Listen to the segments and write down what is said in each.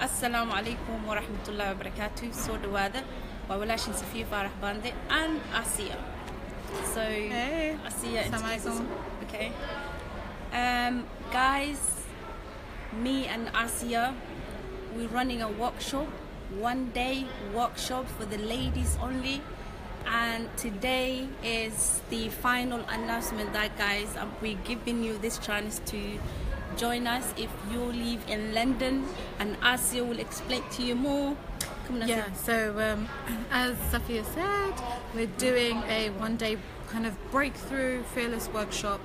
Assalamu alaikum wa rahmatullahi wa barakatuh. So Dawada, wa walashin Safiya Farah Bande and Asiya. So hey. Asiya, assalamu alaikum. Okay. Guys, me and Asiya, we're running a workshop, one-day workshop for the ladies only. And today is the final announcement that guys, we're giving you this chance to join us if you live in London, and Asiya will explain to you more. Yeah, so as Safiya said, we're doing a one-day kind of breakthrough fearless workshop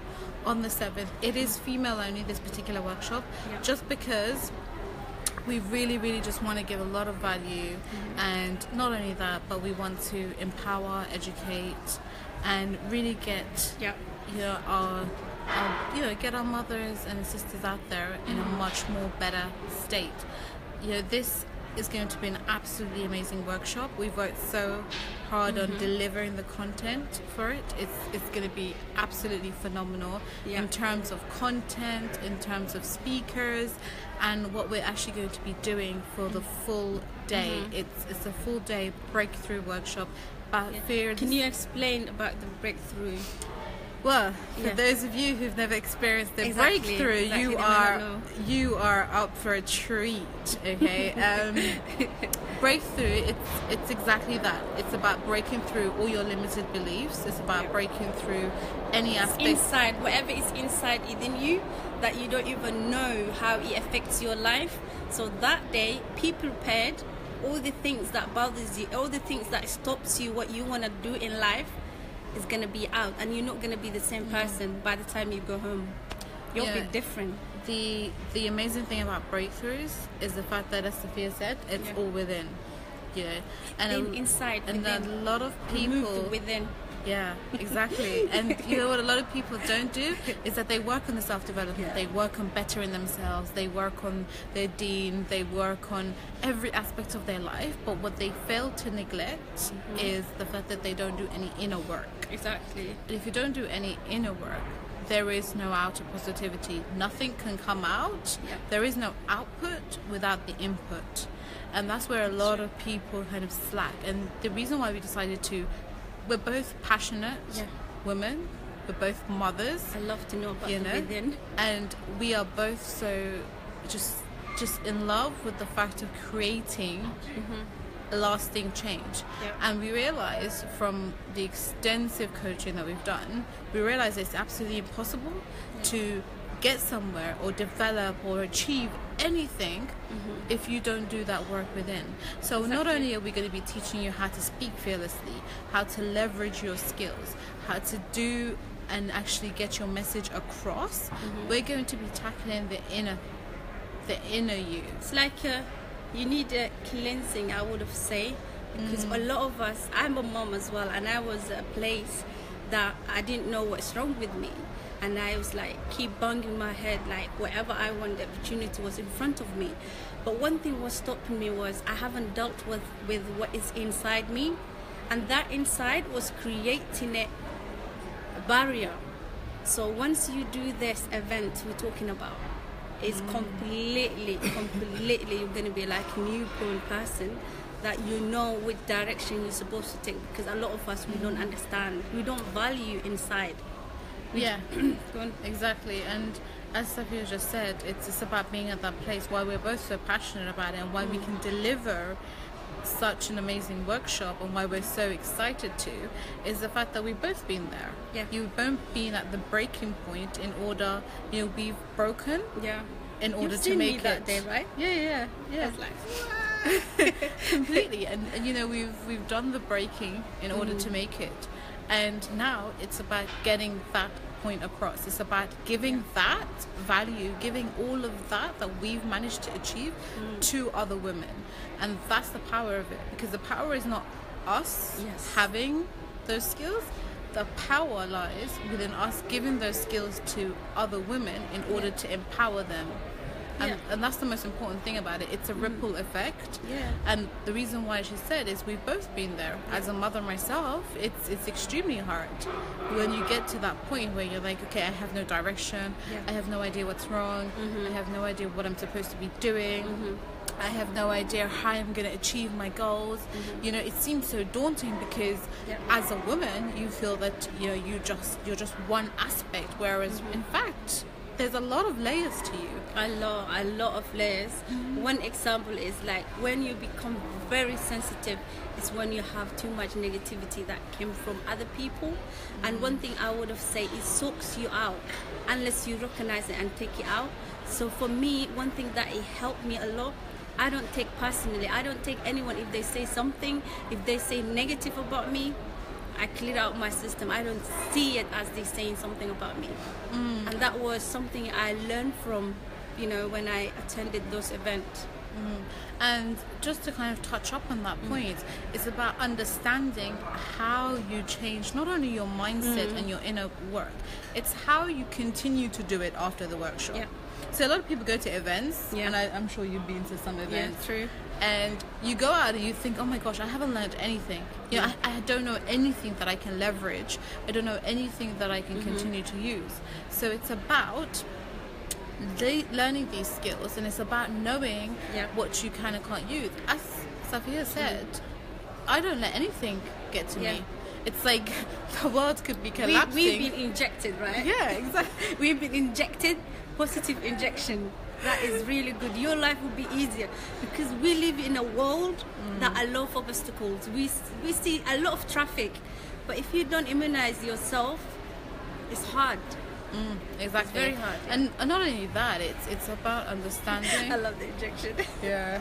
on the 7th. It is female only, this particular workshop, just because we really just want to give a lot of value, and not only that, but we want to empower, educate, and really get get our mothers and sisters out there in a much more better state. You know, this is going to be an absolutely amazing workshop. We've worked so hard on delivering the content for it. It's going to be absolutely phenomenal in terms of content, in terms of speakers, and what we're actually going to be doing for the full day. It's a full day breakthrough workshop. Can you explain about the breakthrough? Well, for those of you who've never experienced the breakthrough, you are up for a treat, okay? Breakthrough, it's exactly that. It's about breaking through all your limited beliefs. It's about breaking through any aspect. Inside, whatever is inside within you that you don't even know how it affects your life. So that day, people prepared all the things that bothers you, all the things that stops you, what you want to do in life. Is going to be out, and you're not going to be the same person by the time you go home. You'll be different. The amazing thing about breakthroughs is the fact that, as Sophia said, it's all within. Yeah, and inside, and a lot of people within. Yeah, exactly. And you know what a lot of people don't do is that they work on the self-development, they work on bettering themselves, they work on their deen, they work on every aspect of their life, but what they fail to neglect is the fact that they don't do any inner work. Exactly. And if you don't do any inner work, there is no outer positivity. Nothing can come out. There is no output without the input. And that's where a lot of people kind of slack. And the reason why we decided to, we're both passionate women, we're both mothers. I love to know about within. And we are both so just in love with the fact of creating a lasting change. And we realize from the extensive coaching that we've done, we realize it's absolutely impossible to get somewhere or develop or achieve anything if you don't do that work within. So not only are we going to be teaching you how to speak fearlessly, how to leverage your skills, how to do and actually get your message across, we're going to be tackling the inner you. It's like you need a cleansing, I would have said, because a lot of us, I'm a mom as well, and I was at a place that I didn't know what's wrong with me. And I was like, keep banging my head, like whatever I want, the opportunity was in front of me. But one thing was stopping me was I haven't dealt with what is inside me. And that inside was creating a barrier. So once you do this event we're talking about, it's completely, you're going to be like a newborn person. That you know which direction you're supposed to take, because a lot of us, we don't understand. We don't value inside. Exactly. And as Safiya just said, it's just about being at that place, why we're both so passionate about it, and why we can deliver such an amazing workshop, and why we're so excited to, is the fact that we've both been there. You've both been at the breaking point in order, you know, we've broken in order You've to seen make me it that day, right? Yeah. I was like, completely, and you know, we've done the breaking in order to make it, and now it's about getting that point across. It's about giving that value, giving all of that we've managed to achieve to other women, and that's the power of it. Because the power is not us having those skills. The power lies within us giving those skills to other women in order to empower them. And that's the most important thing about it. It's a ripple effect. And the reason why she said is we've both been there. As a mother myself, it's extremely hard when you get to that point where you're like, okay, I have no direction, I have no idea what's wrong, I have no idea what I'm supposed to be doing. I have no idea how I'm going to achieve my goals. You know, it seems so daunting because as a woman, you feel that, you know, you're just one aspect, whereas in fact there's a lot of layers to you. A lot of layers. One example is like when you become very sensitive is when you have too much negativity that came from other people. And one thing I would have said, it soaks you out unless you recognize it and take it out. So for me, one thing that it helped me a lot, I don't take personally. I don't take anyone. If they say something, if they say negative about me, I clear out my system. I don't see it as they saying something about me. And that was something I learned from, you know, when I attended those events. And just to kind of touch up on that point, it's about understanding how you change not only your mindset and your inner work, it's how you continue to do it after the workshop. So a lot of people go to events, and I'm sure you've been to some events. True. And you go out and you think, oh my gosh, I haven't learned anything. You know, I don't know anything that I can leverage. I don't know anything that I can continue to use. So it's about learning these skills, and it's about knowing what you can and can't use. As Safiya said, I don't let anything get to me. It's like the world could be collapsing. We've been injected, right? Yeah, exactly. We've been injected, positive injection. That is really good. Your life will be easier because we live in a world that allows for obstacles. We see a lot of traffic, but if you don't immunize yourself, it's hard. Exactly. It's very hard. And not only that, it's about understanding. I love the injection. Yeah.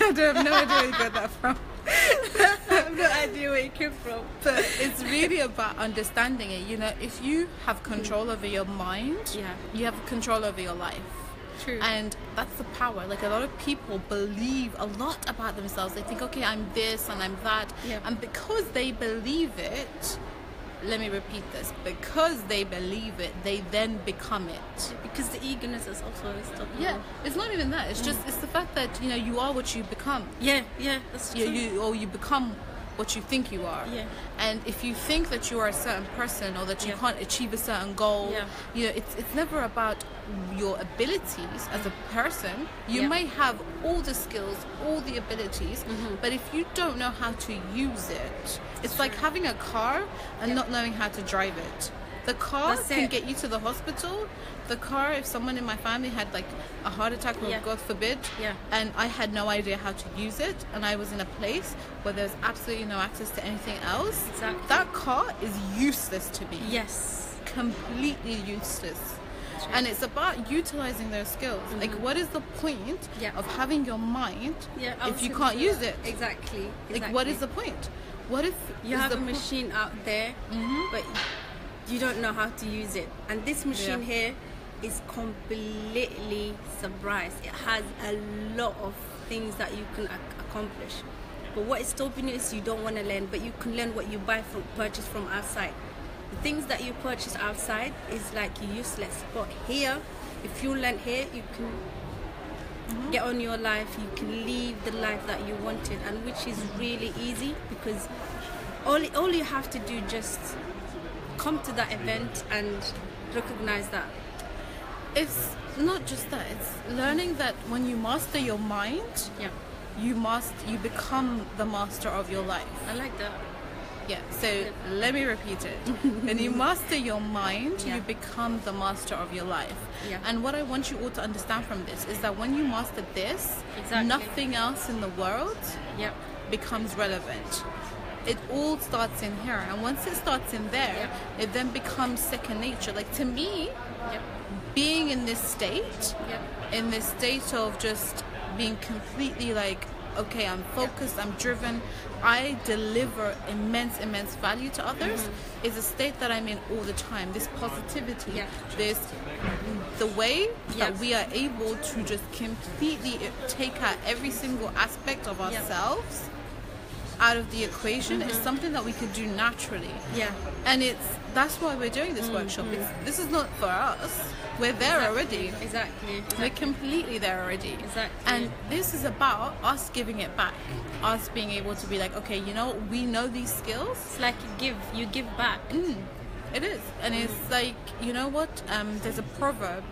I have no idea where you got that from. I have no idea where it came from. But it's really about understanding it. You know, if you have control over your mind, you have control over your life. True. And that's the power. Like, a lot of people believe a lot about themselves. They think, okay, I'm this and I'm that. And because they believe it, let me repeat this, because they believe it, they then become it. Because the eagerness is also stopping. It's not even that. It's just, it's the fact that, you know, you are what you become. That's true. You become what you think you are. And if you think that you are a certain person or that you can't achieve a certain goal, you know, it's never about your abilities as a person. You may have all the skills, all the abilities, but if you don't know how to use it, it's like having a car and not knowing how to drive it. The car can get you to the hospital. The car, if someone in my family had like a heart attack, or God forbid, and I had no idea how to use it, and I was in a place where there's absolutely no access to anything else, that car is useless to me. Yes. Completely useless. And it's about utilizing those skills. Like, what is the point of having your mind if you can't use it? Exactly. Like, what is the point? What if you have a machine out there, but you don't know how to use it? And this machine here is completely surprised. It has a lot of things that you can accomplish, but what is stopping you is you don't want to learn. But you can learn what you purchase from outside. The things that you purchase outside is like useless, but here, if you learn here, you can get on your life. You can live the life that you wanted, and which is really easy, because all you have to do, just come to that event and recognize that. It's not just that, it's learning that when you master your mind, you become the master of your life. I like that. So let me repeat it. When you master your mind, you become the master of your life. And what I want you all to understand from this is that when you master this, nothing else in the world becomes relevant. It all starts in here, and once it starts in there, it then becomes second nature. Like, to me, being in this state, of just being completely like, okay, I'm focused, I'm driven, I deliver immense value to others, is a state that I'm in all the time. This positivity, this, the way that we are able to just completely take out every single aspect of ourselves out of the equation is something that we could do naturally. And that's why we're doing this workshop. This is not for us. We're there already. Exactly. We're completely there already. And this is about us giving it back. Us being able to be like, okay, you know, we know these skills. It's like you give back. It is. And it's like, you know what? There's a proverb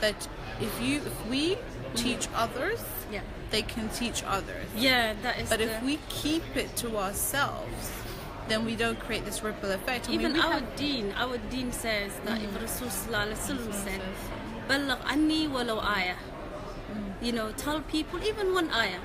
that if we teach others, yeah, they can teach others. Yeah, that is. But if we keep it to ourselves, then we don't create this ripple effect. Even our deen says that if Rasul said, "Ballag anee walaw aya," you know, tell people even one ayah.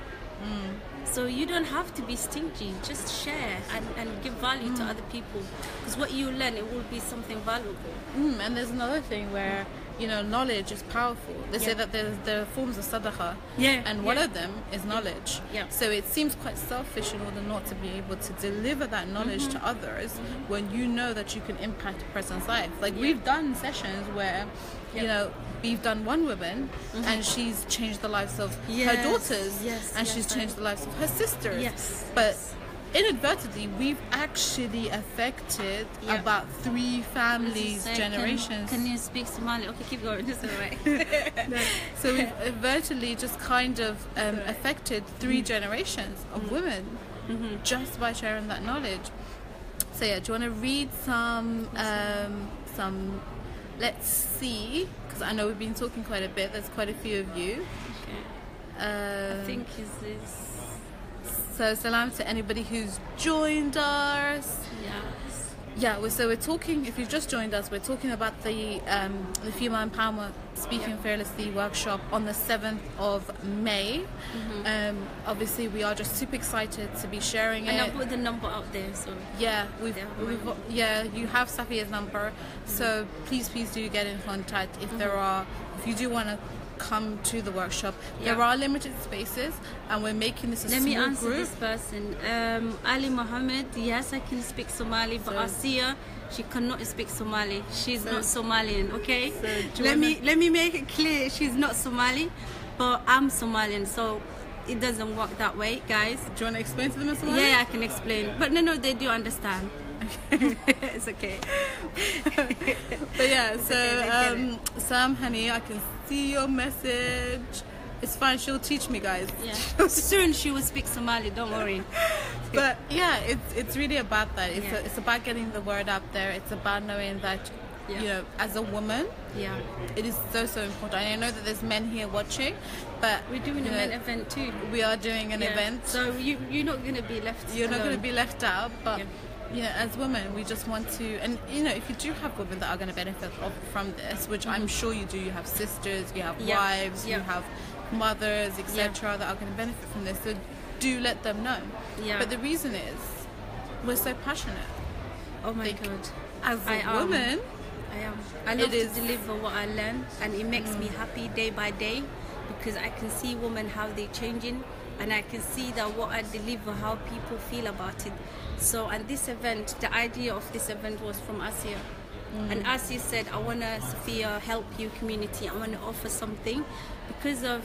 So you don't have to be stingy, just share and give value to other people, because what you learn, it will be something valuable. And there's another thing where, you know, knowledge is powerful. They say that there are forms of sadaqah, and one of them is knowledge. So it seems quite selfish in order not to be able to deliver that knowledge to others when you know that you can impact a person's life. Like we've done sessions where, you know, we've done one woman and she's changed the lives of her daughters and she's changed the lives of her sisters. But inadvertently, we've actually affected about 3 families, generations. Can you speak Somali? Okay, keep going. This is right. So we've virtually just kind of affected 3 generations of women just by sharing that knowledge. So yeah, do you want to read some? Let's see, because I know we've been talking quite a bit. There's quite a few of you. Okay. I think So salam to anybody who's joined us. We're talking, if you've just joined us, we're talking about the Female Empowerment Speaking Fearlessly workshop on the 7th of May. Obviously we are just super excited to be sharing it. And I'll put the number out there, so you have Safiya's number, so please do get in contact if if you do want to come to the workshop. There are limited spaces and we're making this a small group. Let me answer this person. Ali Mohammed, yes, I can speak Somali, but Asiya, she cannot speak Somali. She's not Somalian, okay? So let me make it clear, she's not Somali, but I'm Somalian, so it doesn't work that way, guys. Do you want to explain to them in Somali? Yeah, I can explain. But no, they do understand. It's okay. But yeah, so Sam, honey, I can see your message. It's fine, she'll teach me, guys. Soon she will speak Somali, don't worry. But yeah, it's really about that. It's about getting the word out there. It's about knowing that you know, as a woman, it is so important. And I know that there's men here watching, but we're doing an event too. We are doing an event, so you're not going to be left. You're not going to be left out, but. You know, as women, we just want to, and you know, if you do have women that are going to benefit from this, which I'm sure you do, you have sisters, you have wives, you have mothers, etc., that are going to benefit from this, so do let them know. But the reason is, we're so passionate. Oh my God. As a woman, I love to deliver what I learn, and it makes me happy day by day, because I can see women, how they're changing, and I can see that what I deliver, how people feel about it. So, and this event, the idea of this event was from Asiya. And Asiya said, I want to, Sophia, help you community. I want to offer something because of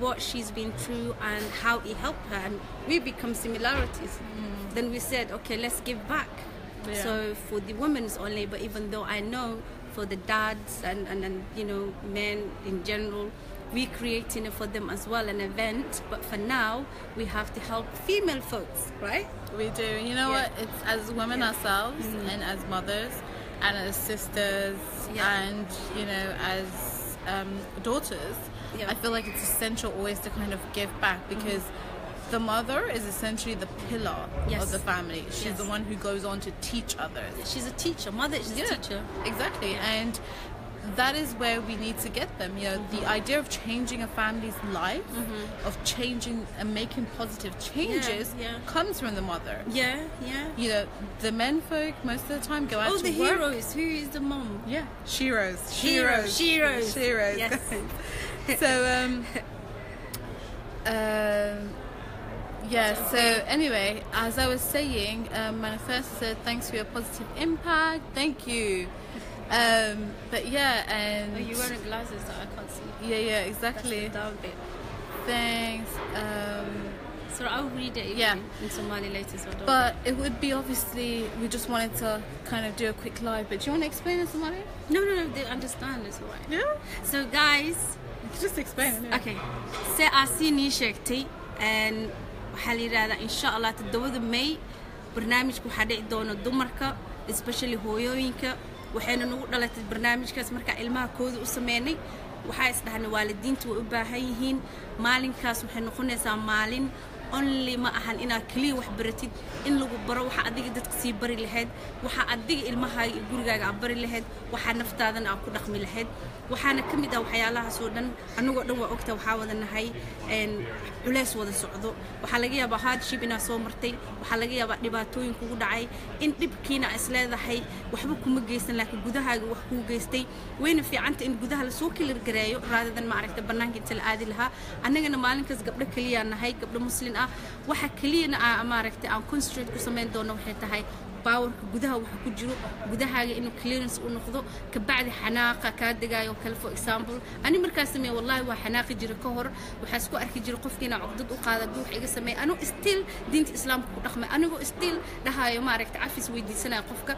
what she's been through and how it helped her. And we become similarities. Then we said, okay, let's give back. So for the women's only, but even though I know for the dads and you know, men in general, we're creating it for them as well, an event, but for now we have to help female folks, right? We do. You know what, it's as women ourselves and as mothers and as sisters and you know, as daughters, I feel like it's essential always to kind of give back, because the mother is essentially the pillar of the family. She's the one who goes on to teach others. She's a teacher. Mother is a teacher. Exactly. And that is where we need to get them. You know, the idea of changing a family's life, of changing and making positive changes, comes from the mother. You know, the men folk most of the time go out to work. Heroes. Who is the mom? She rose. Yes. So so anyway, as I was saying, Manifest said thanks for your positive impact. Thank you. But yeah, and you wearing glasses that I can't see. Yeah, exactly. That's the down bit. Thanks. So I'll read it in Somali later. So it would be, obviously we just wanted to kind of do a quick live. But do you want to explain in Somali? No, they understand. It's alright. Yeah. So guys, just explain. Okay. Say asini shakti and halira that inshallah تدوّد ماي برنامجكو حداي دونه دمركا especially هويوينكا. وحين نقول لك البرنامج كاس مركع الماكوز وسماني waxay isdhahan waalidiintu u baahanyihiin maalinkaas waxay noqonaysaa maalin only ma ahan ina kali wax baratid in lagu baro waxa adiga dadka si bari lahayd waxa adiga ilmaha gurigaaga bari lahayd waxa naftaadan aan ku dhaqmi lahayd waxaana kamid ah waxyaalaha soo dhan anagoo dhan waa ogta waxa wadanahay een culeys wada socdo waxa laga yaabaa hardship ina soo martay waxa laga yaabaa dhibaatooyin kugu dhacay in dibkiina isleedahay waxba kuma geysan laakiin gudahaaga wax ku geystay wayna fiicanta in gudaha la soo kala gareeyo raadadan ma aragta banaanka inta la aadi laha anagana maalinkaas gabdho kaliya nahay gabdho muslim waxa kaliina ama aragtay aan concentrate ku sameyn doono waxay tahay power gudaha waxa ku jiro gudahaaga inuu clearance u noqdo ka bacdi xanaaqa ka digaayo kale for example ani markaas sameey wallahi waa xanaaqi jiro ka hor waxa isku arki jiro qofkiina caqdad u qaada guux iga sameey anu still diinta islaamka ku dhaqmay anigu still dhahayo ma aragtay afis weydiisanaa qofka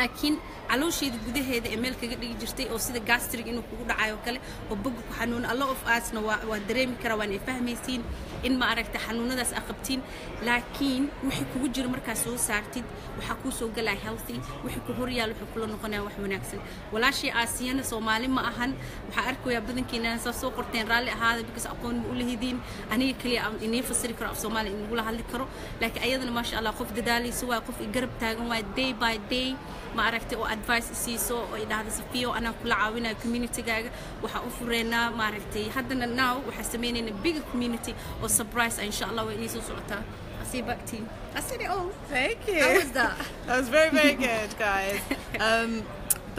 laakiin caloosheed gudaheeda ee meel kaga dhigi jirtay oo sida gastric inuu kugu dhacayo kale oo bug ku xanuun allah of asna waa dareemi kara waan fahmaysiin in ma aragta xanuunadaas aqabtiin laakiin wixii kugu jira marka soo saartid waxa ku soo galay healthy wixii ku hor yaal wixii kula noqonaa wax wanaagsan walaashii Aasiyana Soomaali ma ahan waxa arkayaa badankiina soo qorteen raali ahaada because aqoon u leeyihiin aniga kaliya aan inay fasiri karo af Soomaali in la hadli karo laakiin ayadana ma sha Allah qof dadaalayso waa qof garab taagan waa day by day ma aragtay oo advice siiso oo idhaahda Safiya ana kula caawinayo community-gaaga waxa u fureena ma aragtay haddana now waxa sameynayna big community oo surprise inshallah way isoo socota asi back team I said it all thank you how was that that was very very good guys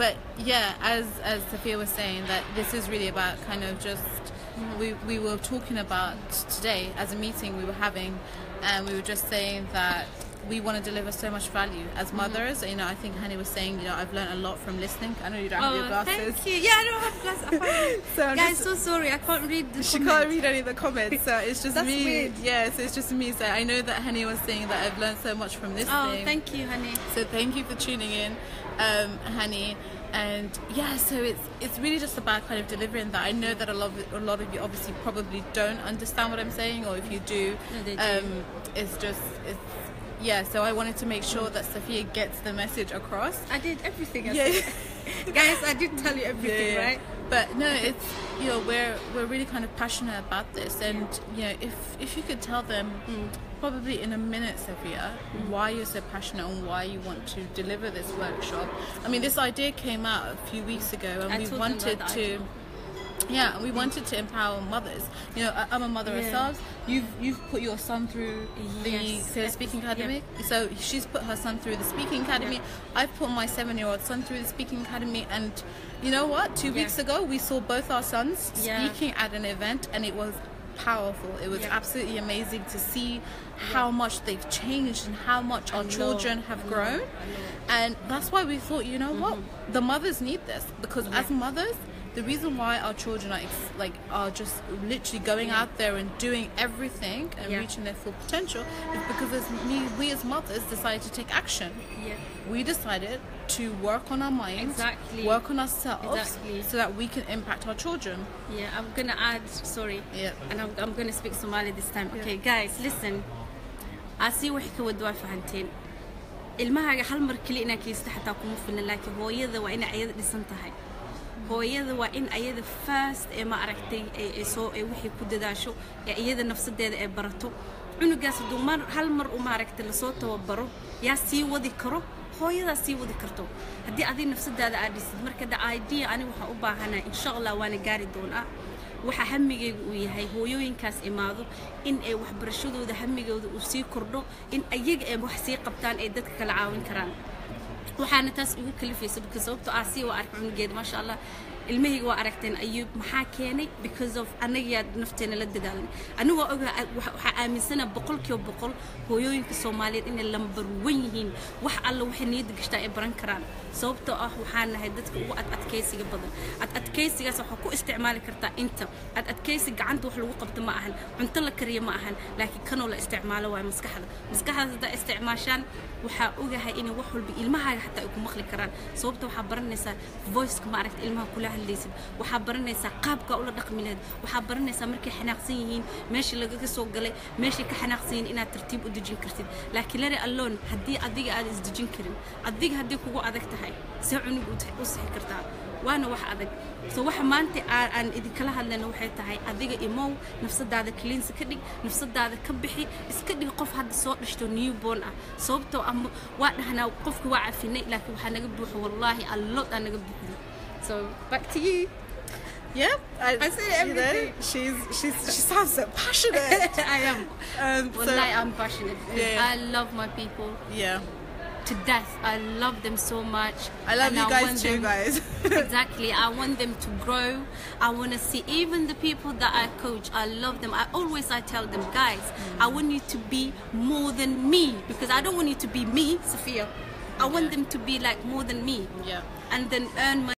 but yeah as Safiya was saying that this is really about kind of just we were talking about today as a meeting we were having and we were just saying that we want to deliver so much value as mothers. You know, I think Hani was saying, you know, I've learned a lot from listening. I know you don't have your glasses. Thank you. Yeah, I don't have glasses. So I'm so sorry. I can't read the comments. She can't read any of the comments. So it's just me. Weird. Yeah, so it's just me. So I know that Hani was saying that I've learned so much from listening. Oh, thank you, Hani. So thank you for tuning in, Hani. And yeah, so it's really just about kind of delivering that. I know that a lot of you obviously probably don't understand what I'm saying, or if you do, no, they do. It's yeah, so I wanted to make sure that Safiya gets the message across. I did everything. I said. Guys, I did tell you everything, right? But no, it's, you know, we're really kind of passionate about this. And, you know, if you could tell them probably in a minute, Safiya, why you're so passionate and why you want to deliver this workshop. I mean, this idea came out a few weeks ago and we wanted to empower mothers. You know, I'm a mother ourselves. You've put your son through the speaking academy. Yeah. So she's put her son through the speaking academy. Yeah. I've put my 7-year-old son through the speaking academy. And you know what? 2 weeks ago, we saw both our sons speaking at an event, and it was powerful. It was absolutely amazing to see how much they've changed and how much our children have grown. And that's why we thought, you know what? The mothers need this because as mothers, the reason why our children are just literally going out there and doing everything and reaching their full potential is because we as mothers decided to take action. Yeah. We decided to work on our minds, work on ourselves, so that we can impact our children. Yeah, I'm gonna add. Sorry. Yeah. And I'm gonna speak Somali this time. Okay, guys, listen. I see what you would do if I hadn't. المهاجة حلمر كلي إنك يستحتاكم في النلاك هو يذا وإن عيد لسنتهاي. hooyada waa in ayada first ee ma aragtay ay soo ay wixii ku dadaasho ee ayada nafsadeeda ay barato cunugaas duuman hal mar u ma aragtay la soo tababaro yaa si wadi karo hooyada si wadi karto hadii aad nafsadeeda aad dhisid marka da idea ani waxa u baahanahay insha Allah waan gaari doonaa waxa hamigaygu uu yahay hooyooyinkaas imaado in ay wax barashadooda hamigooda u sii kordho in ayaga ay wax sii qabtaan ay dadka kala caawin karaan waxaan taas ugu kalifayso because sababto Asiya waa arkin geed ma sha Allah ilmahayga waa aragteen ayub maxaa keenay because of anaga nafteena la dadaalnay aniga waxa aaminsana 100% hooyooyinka Soomaaliyeed in la barwaan yihiin wax alla wax niyad gashta ay baran karaan sababto ah waxaan nahay dadka ugu adkaysiga badan adkaysigaas waxa ku isticmaali kartaa inta adkaysiga gacanta wax lagu qabto ma ahan cunto la kariyo ma ahan laakiin kanoo la isticmaalo waa maskaxda isticmaashaan waxa ogahay in wax walba ilmahaaga hatta ay ku maqli karaan sababta waxa baranaysa voice ka ma aragtay ilmaha kula hadlaysid waxa baranaysa qaabka ula dhaqmineed waxa baranaysa markay xanaaqsan yihiin meeshii laga soo galay meeshii ka xanaaqsan yihiin inaad tartiib u dejin kartid laakiin lari alone hadii adiga aad is dejin karin adiga hadii kugu adag tahay si cunug u saxi kartaa waana wax adag soo waxa maanta aan idin kala hadlayno waxay tahay adiga imow nafsadaada clean ka dhig nafsadaada ka bixi iska dhig qof hadda soo dhashto newborn ah sababtoo ah waa dhahna qofku waa cafinay laakiin waxa naga buuxo wallahi allah aan naga buuxo so back to you. Yep, I say everything. She sounds so passionate. I am. I'm passionate. Yeah. I love my people. Yeah. To death. I love them so much. I love you guys too, guys. Exactly. I want them to grow. I want to see even the people that I coach. I love them. I tell them, guys, I want you to be more than me because I don't want you to be me, Sophia. I want them to be like more than me. Yeah. And then earn money.